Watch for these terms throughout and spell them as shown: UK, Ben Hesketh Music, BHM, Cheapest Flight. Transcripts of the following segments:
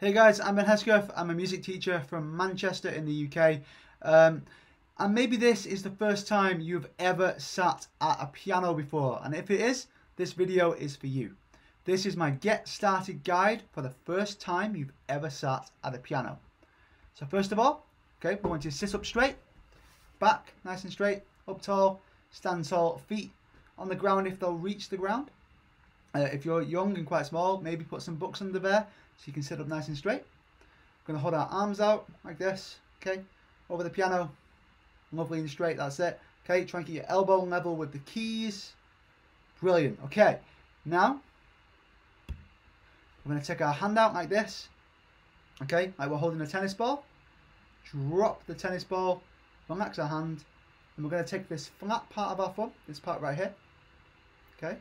Hey guys, I'm Ben Hesketh. I'm a music teacher from Manchester in the UK. And maybe this is the first time you've ever sat at a piano before. And if it is, this video is for you. This is my Get Started guide for the first time you've ever sat at a piano. So first of all, okay, we want you to sit up straight, back nice and straight, up tall, stand tall, feet on the ground if they'll reach the ground. If you're young and quite small, maybe put some books under there so you can sit up nice and straight. We're going to hold our arms out like this, okay, over the piano, lovely and straight, that's it. Okay, try and get your elbow level with the keys. Brilliant, okay. Now, we're going to take our hand out like this, okay, like we're holding a tennis ball. Drop the tennis ball, relax our hand, and we're going to take this flat part of our thumb, this part right here, okay.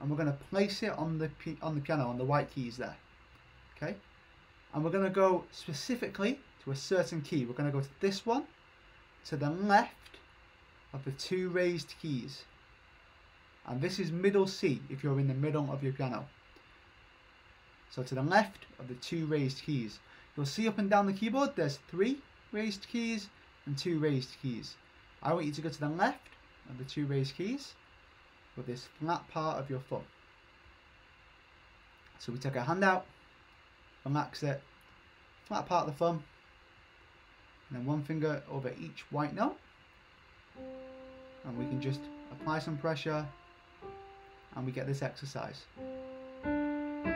And we're going to place it on the piano, on the white keys there, okay? And we're going to go specifically to a certain key. We're going to go to this one, to the left of the two raised keys. And this is middle C if you're in the middle of your piano. So to the left of the two raised keys. You'll see up and down the keyboard, there's three raised keys and two raised keys. I want you to go to the left of the two raised keys with this flat part of your thumb. So we take our hand out, relax it, flat part of the thumb, and then one finger over each white note, and we can just apply some pressure and we get this exercise. And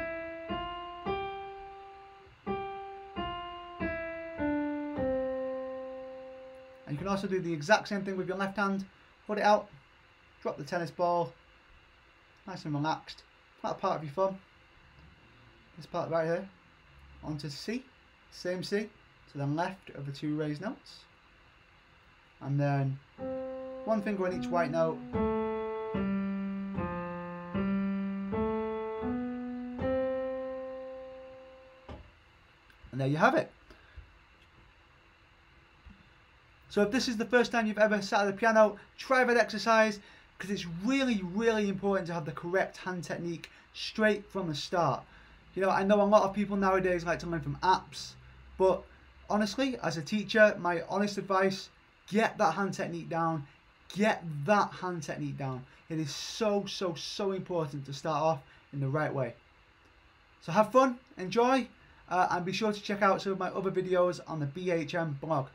you can also do the exact same thing with your left hand, hold it out, drop the tennis ball, nice and relaxed, flat part of your thumb, this part right here, onto C, same C, to the left of the two raised notes, and then one finger on each white note, and there you have it. So if this is the first time you've ever sat at a piano, try that exercise, because it's really, really important to have the correct hand technique straight from the start. You know, I know a lot of people nowadays like to learn from apps, but honestly, as a teacher, my honest advice, get that hand technique down. Get that hand technique down. It is so, so, so important to start off in the right way. So have fun, enjoy, and be sure to check out some of my other videos on the BHM blog.